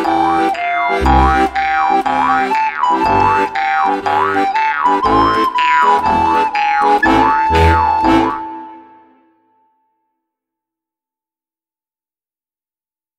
Hobart.